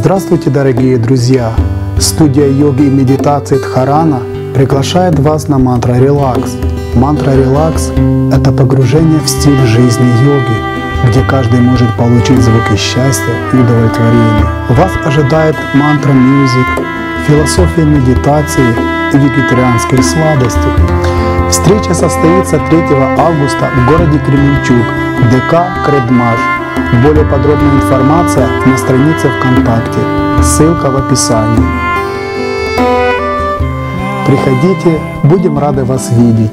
Здравствуйте, дорогие друзья! Студия йоги и медитации Дхарана приглашает вас на мантру «Релакс». Мантра «Релакс» — это погружение в стиль жизни йоги, где каждый может получить звуки счастья и удовлетворения. Вас ожидает мантра «Мьюзик», философия медитации и вегетарианские сладости. Встреча состоится 3 августа в городе Кременчуг, ДК «Кредмаш». Более подробная информация на странице ВКонтакте. Ссылка в описании. Приходите, будем рады вас видеть.